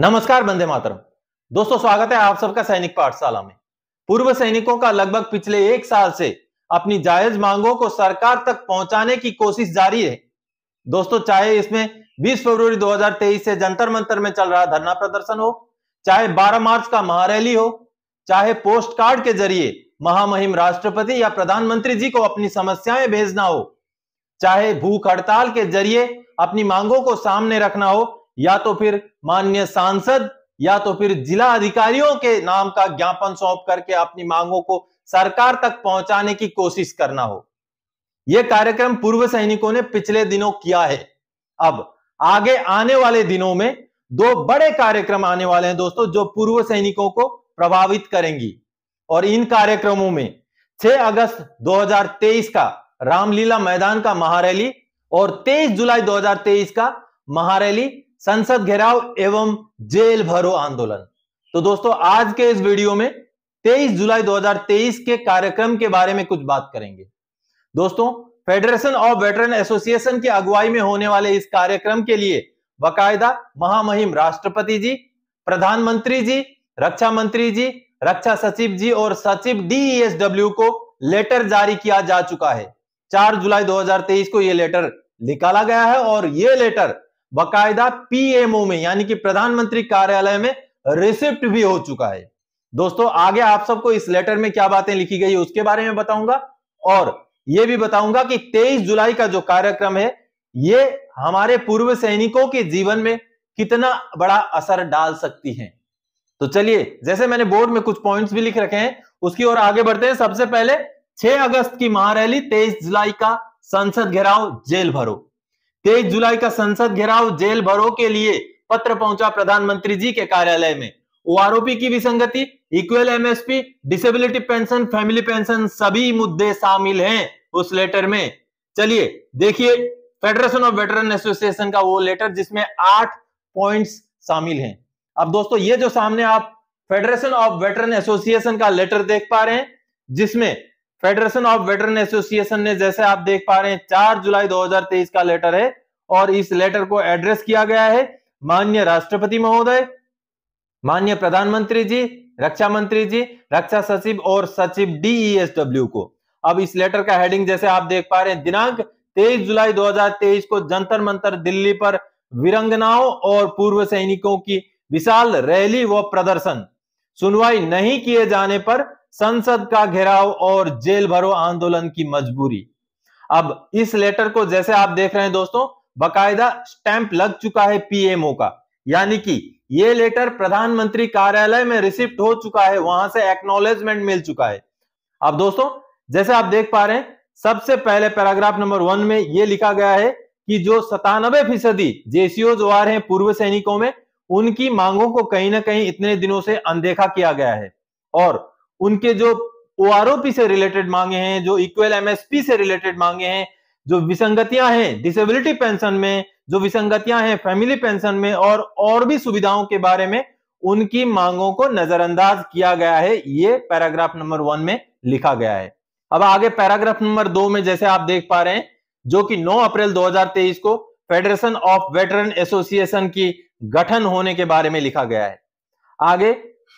नमस्कार, वंदे मातरम। दोस्तों, स्वागत है आप सबका सैनिक पाठशाला में। पूर्व सैनिकों का लगभग पिछले एक साल से अपनी जायज मांगों को सरकार तक पहुंचाने की कोशिश जारी है। दोस्तों, चाहे इसमें 20 फरवरी 2023 से जंतर मंतर में चल रहा धरना प्रदर्शन हो, चाहे 12 मार्च का महारैली हो, चाहे पोस्ट कार्ड के जरिए महामहिम राष्ट्रपति या प्रधानमंत्री जी को अपनी समस्याएं भेजना हो, चाहे भूख हड़ताल के जरिए अपनी मांगों को सामने रखना हो, या तो फिर माननीय सांसद या तो फिर जिला अधिकारियों के नाम का ज्ञापन सौंप करके अपनी मांगों को सरकार तक पहुंचाने की कोशिश करना हो, यह कार्यक्रम पूर्व सैनिकों ने पिछले दिनों किया है। अब आगे आने वाले दिनों में दो बड़े कार्यक्रम आने वाले हैं दोस्तों, जो पूर्व सैनिकों को प्रभावित करेंगी। और इन कार्यक्रमों में 6 अगस्त 2023 का रामलीला मैदान का महारैली और 23 जुलाई 2023 का महारैली संसद घेराव एवं जेल भरो आंदोलन। तो दोस्तों, आज के इस वीडियो में 23 जुलाई 2023 के कार्यक्रम के बारे में कुछ बात करेंगे। दोस्तों, फेडरेशन ऑफ वेटरन एसोसिएशन की अगुवाई में होने वाले इस कार्यक्रम के लिए बकायदा महामहिम राष्ट्रपति जी, प्रधानमंत्री जी, रक्षा मंत्री जी, रक्षा सचिव जी और सचिव DESW को लेटर जारी किया जा चुका है। 4 जुलाई 2023 को यह लेटर निकाला गया है और यह लेटर बकायदा PMO में यानी कि प्रधानमंत्री कार्यालय में रिसिप्ट भी हो चुका है। दोस्तों, आगे आप सबको इस लेटर में क्या बातें लिखी गई है उसके बारे में बताऊंगा और यह भी बताऊंगा कि 23 जुलाई का जो कार्यक्रम है ये हमारे पूर्व सैनिकों के जीवन में कितना बड़ा असर डाल सकती है। तो चलिए, जैसे मैंने बोर्ड में कुछ पॉइंट्स भी लिख रखे हैं उसकी ओर आगे बढ़ते हैं। सबसे पहले 6 अगस्त की महारैली, 23 जुलाई का संसद घेराव जेल भरो। 23 जुलाई का संसद घेराव जेल भरो के लिए पत्र पहुंचा प्रधानमंत्री जी के कार्यालय में। ORP की विसंगति, equal MSP, disability pension, family pension सभी मुद्दे शामिल हैं उस लेटर में। चलिए देखिए फेडरेशन ऑफ वेटरन एसोसिएशन का वो लेटर जिसमें 8 पॉइंट्स शामिल हैं। अब दोस्तों, ये जो सामने आप फेडरेशन ऑफ वेटरन एसोसिएशन का लेटर देख पा रहे हैं, जिसमें फेडरेशन ऑफ वेटरन एसोसिएशन ने, जैसे आप देख पा रहे हैं, 4 जुलाई 2023 का लेटर है और इस लेटर को एड्रेस किया गया है माननीय राष्ट्रपति महोदय, माननीय प्रधानमंत्री जी, रक्षा मंत्री जी, रक्षा सचिव और सचिव DESW को। अब इस लेटर का हेडिंग जैसे आप देख पा रहे हैं, दिनांक 23 जुलाई 2023 को जंतर मंतर दिल्ली पर विरंगनाओं और पूर्व सैनिकों की विशाल रैली व प्रदर्शन, सुनवाई नहीं किए जाने पर संसद का घेराव और जेल भरो आंदोलन की मजबूरी। अब इस लेटर को जैसे आप देख रहे हैं दोस्तों, बाकायदा स्टैंप लग चुका है PMO का, यानी कि ये लेटर प्रधानमंत्री कार्यालय में रिसिप्ट हो चुका है, वहां से एक्नॉलेजमेंट मिल चुका है। अब दोस्तों, जैसे आप देख पा रहे हैं, सबसे पहले पैराग्राफ नंबर 1 में ये लिखा गया है कि जो 97% JCO जो आ रहे हैं पूर्व सैनिकों में, उनकी मांगों को कहीं ना कहीं इतने दिनों से अनदेखा किया गया है और उनके जो ORP से रिलेटेड मांगे हैं, जो इक्वल MSP से रिलेटेड मांगे हैं, जो विसंगतियां हैं डिसेबिलिटी पेंशन में, जो विसंगतियां हैं फैमिली पेंशन में और भी सुविधाओं के बारे में, उनकी मांगों को नजरअंदाज किया गया है। ये पैराग्राफ नंबर 1 में लिखा गया है। अब आगे पैराग्राफ नंबर 2 में जैसे आप देख पा रहे हैं, जो कि 9 अप्रैल 2023 को फेडरेशन ऑफ वेटरन एसोसिएशन की गठन होने के बारे में लिखा गया है। आगे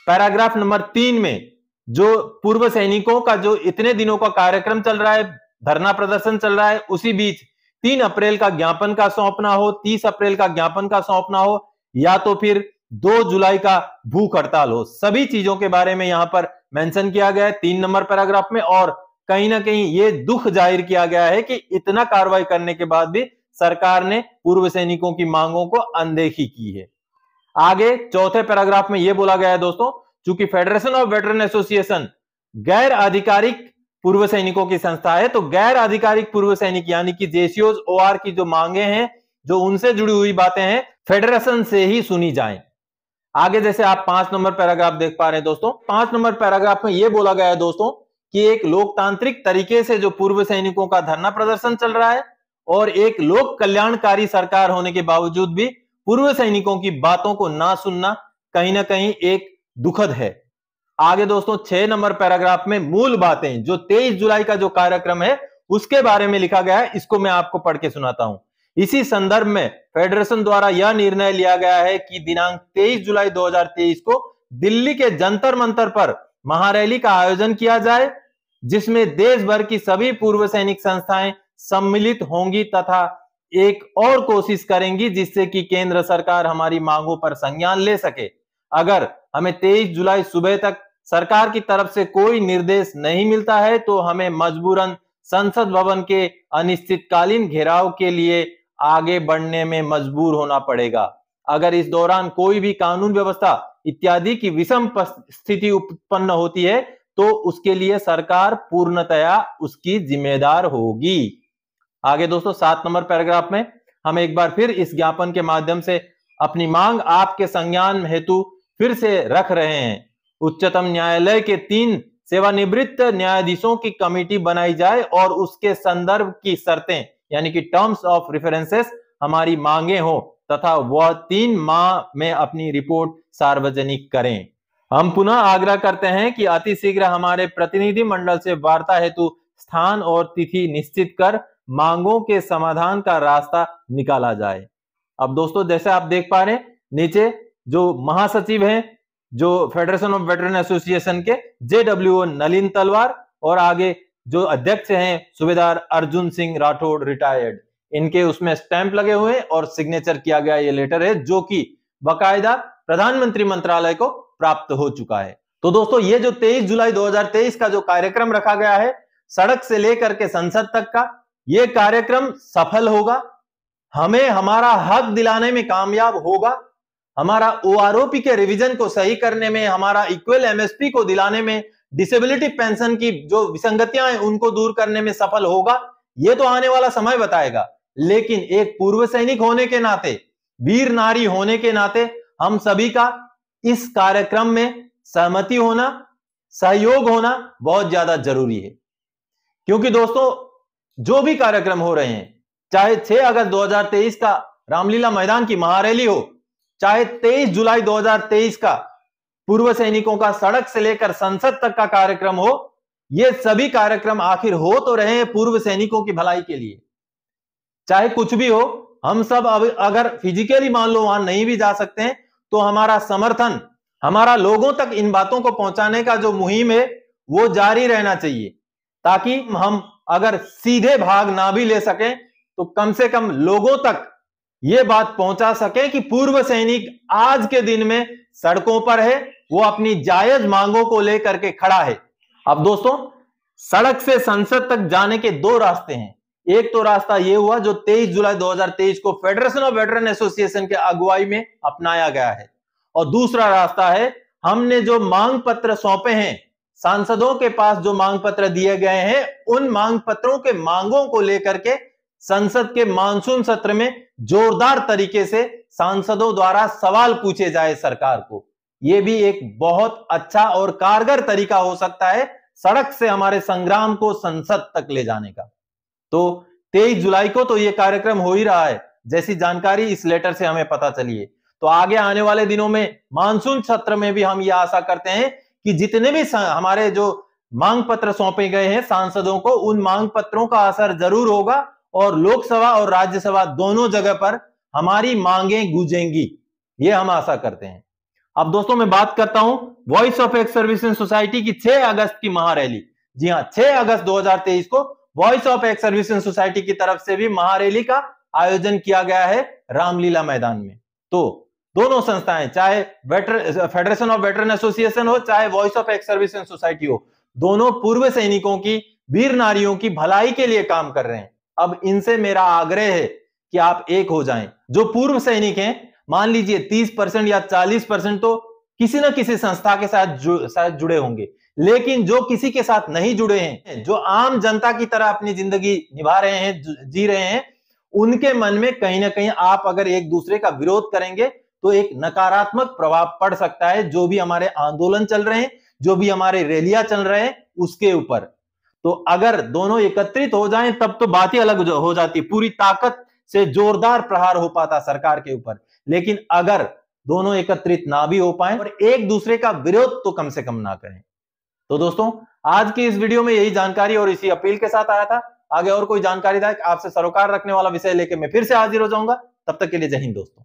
पैराग्राफ नंबर 3 में जो पूर्व सैनिकों का जो इतने दिनों का कार्यक्रम चल रहा है, धरना प्रदर्शन चल रहा है, उसी बीच 3 अप्रैल का ज्ञापन का सौंपना हो, 30 अप्रैल का ज्ञापन का सौंपना हो, या तो फिर 2 जुलाई का भूख हड़ताल हो, सभी चीजों के बारे में यहां पर मेंशन किया गया है 3 नंबर पैराग्राफ में। और कहीं ना कहीं ये दुख जाहिर किया गया है कि इतना कार्रवाई करने के बाद भी सरकार ने पूर्व सैनिकों की मांगों को अनदेखी की है। आगे 4थे पैराग्राफ में यह बोला गया है दोस्तों, चूंकि फेडरेशन ऑफ वेटरन एसोसिएशन गैर आधिकारिक पूर्व सैनिकों की संस्था है, तो गैर आधिकारिक पूर्व सैनिक यानी कि JCOs, OR की जो मांगे हैं, जो उनसे जुड़ी हुई बातें हैं, फेडरेशन से ही सुनी जाएं। आगे जैसे आप 5 नंबर पैराग्राफ देख पा रहे हैं दोस्तों, 5 नंबर पैराग्राफ में यह बोला गया है दोस्तों कि एक लोकतांत्रिक तरीके से जो पूर्व सैनिकों का धरना प्रदर्शन चल रहा है और एक लोक कल्याणकारी सरकार होने के बावजूद भी पूर्व सैनिकों की बातों को ना सुनना कहीं ना कहीं एक दुखद है। आगे दोस्तों, 6 नंबर पैराग्राफ में मूल बातें जो 23 जुलाई का जो कार्यक्रम है उसके बारे में लिखा गया है, इसको मैं आपको पढ़ के सुनाता हूं। इसी संदर्भ में फेडरेशन द्वारा यह निर्णय लिया गया है कि दिनांक 23 जुलाई 2023 को दिल्ली के जंतर मंतर पर महारैली का आयोजन किया जाए, जिसमें देश भर की सभी पूर्व सैनिक संस्थाएं सम्मिलित होंगी तथा एक और कोशिश करेंगी जिससे कि केंद्र सरकार हमारी मांगों पर संज्ञान ले सके। अगर हमें 23 जुलाई सुबह तक सरकार की तरफ से कोई निर्देश नहीं मिलता है तो हमें मजबूरन संसद भवन के अनिश्चितकालीन घेराव के लिए आगे बढ़ने में मजबूर होना पड़ेगा। अगर इस दौरान कोई भी कानून व्यवस्था इत्यादि की विषम स्थिति उत्पन्न होती है तो उसके लिए सरकार पूर्णतया उसकी जिम्मेदार होगी। आगे दोस्तों 7 नंबर पैराग्राफ में हम एक बार फिर इस ज्ञापन के माध्यम से अपनी मांग आपके संज्ञान हेतु फिर से रख रहे हैं। उच्चतम न्यायालय के 3 सेवानिवृत्त न्यायाधीशों की कमेटी बनाई जाए और उसके संदर्भ की शर्तें यानी कि टर्म्स ऑफ रेफरेंसेस हमारी मांगे हो तथा वह 3 माह में अपनी रिपोर्ट सार्वजनिक करें। हम पुनः आग्रह करते हैं कि अतिशीघ्र हमारे प्रतिनिधि मंडल से वार्ता हेतु स्थान और तिथि निश्चित कर मांगों के समाधान का रास्ता निकाला जाए। अब दोस्तों जैसे आप देख पा रहे हैं नीचे जो महासचिव हैं जो फेडरेशन ऑफ वेटरन एसोसिएशन के जेडब्ल्यूओ नलिन तलवार और आगे जो अध्यक्ष हैं सूबेदार अर्जुन सिंह राठौड़ रिटायर्ड, इनके उसमें स्टैंप लगे हुए और सिग्नेचर किया गया ये लेटर है जो कि बकायदा प्रधानमंत्री मंत्रालय को प्राप्त हो चुका है। तो दोस्तों ये जो 23 जुलाई 2023 का जो कार्यक्रम रखा गया है सड़क से लेकर के संसद तक का, ये कार्यक्रम सफल होगा, हमें हमारा हक दिलाने में कामयाब होगा, हमारा ओआरओपी के रिवीजन को सही करने में, हमारा इक्वल एमएसपी को दिलाने में, डिसेबिलिटी पेंशन की जो विसंगतियां हैं उनको दूर करने में सफल होगा, ये तो आने वाला समय बताएगा। लेकिन एक पूर्व सैनिक होने के नाते, वीर नारी होने के नाते हम सभी का इस कार्यक्रम में सहमति होना, सहयोग होना बहुत ज्यादा जरूरी है। क्योंकि दोस्तों जो भी कार्यक्रम हो रहे हैं, चाहे 6 अगस्त 2023 का रामलीला मैदान की महारैली हो, चाहे 23 जुलाई 2023 का पूर्व सैनिकों का सड़क से लेकर संसद तक का कार्यक्रम हो, ये सभी कार्यक्रम आखिर हो तो रहे हैं पूर्व सैनिकों की भलाई के लिए। चाहे कुछ भी हो, हम सब अगर फिजिकली मान लो वहां नहीं भी जा सकते हैं तो हमारा समर्थन, हमारा लोगों तक इन बातों को पहुंचाने का जो मुहिम है वो जारी रहना चाहिए, ताकि हम अगर सीधे भाग ना भी ले सकें तो कम से कम लोगों तक ये बात पहुंचा सके कि पूर्व सैनिक आज के दिन में सड़कों पर है, वो अपनी जायज मांगों को लेकर के खड़ा है। अब दोस्तों सड़क से संसद तक जाने के 2 रास्ते हैं। एक तो रास्ता ये हुआ जो 23 जुलाई 2023 को फेडरेशन ऑफ वेटरन एसोसिएशन के अगुवाई में अपनाया गया है, और दूसरा रास्ता है हमने जो मांग पत्र सौंपे हैं, सांसदों के पास जो मांग पत्र दिए गए हैं, उन मांग पत्रों के मांगों को लेकर के संसद के मानसून सत्र में जोरदार तरीके से सांसदों द्वारा सवाल पूछे जाए सरकार को। यह भी एक बहुत अच्छा और कारगर तरीका हो सकता है सड़क से हमारे संग्राम को संसद तक ले जाने का। तो 23 जुलाई को तो यह कार्यक्रम हो ही रहा है, जैसी जानकारी इस लेटर से हमें पता चली है। तो आगे आने वाले दिनों में मानसून सत्र में भी हम ये आशा करते हैं कि जितने भी हमारे जो मांग पत्र सौंपे गए हैं सांसदों को, उन मांग पत्रों का असर जरूर होगा और लोकसभा और राज्यसभा दोनों जगह पर हमारी मांगें गूंजेंगी, ये हम आशा करते हैं। अब दोस्तों मैं बात करता हूं voice of ex serviceman society की 6 अगस्त की महारैली। जी हां, 6 अगस्त 2023 को voice of ex serviceman society की तरफ से भी महारैली का आयोजन किया गया है रामलीला मैदान में। तो दोनों संस्थाएं, चाहे फेडरेशन ऑफ वेटरन एसोसिएशन हो, चाहे voice of ex serviceman society हो, दोनों पूर्व सैनिकों की, वीर नारियों की भलाई के लिए काम कर रहे हैं। अब इनसे मेरा आग्रह है कि आप एक हो जाएं। जो पूर्व सैनिक हैं, मान लीजिए 30% या 40% तो किसी ना किसी संस्था के साथ जुड़े होंगे, लेकिन जो किसी के साथ नहीं जुड़े हैं, जो आम जनता की तरह अपनी जिंदगी निभा रहे हैं, जी रहे हैं, उनके मन में कहीं ना कहीं आप अगर एक दूसरे का विरोध करेंगे तो एक नकारात्मक प्रभाव पड़ सकता है जो भी हमारे आंदोलन चल रहे हैं, जो भी हमारे रैलियां चल रहे हैं उसके ऊपर। तो अगर दोनों एकत्रित हो जाएं तब तो बात ही अलग हो जाती, पूरी ताकत से जोरदार प्रहार हो पाता सरकार के ऊपर। लेकिन अगर दोनों एकत्रित ना भी हो पाए और एक दूसरे का विरोध तो कम से कम ना करें। तो दोस्तों आज की इस वीडियो में यही जानकारी और इसी अपील के साथ आया था। आगे और कोई जानकारी दायक आपसे सरोकार रखने वाला विषय लेके मैं फिर से हाजिर हो जाऊंगा। तब तक के लिए जय हिंद दोस्तों।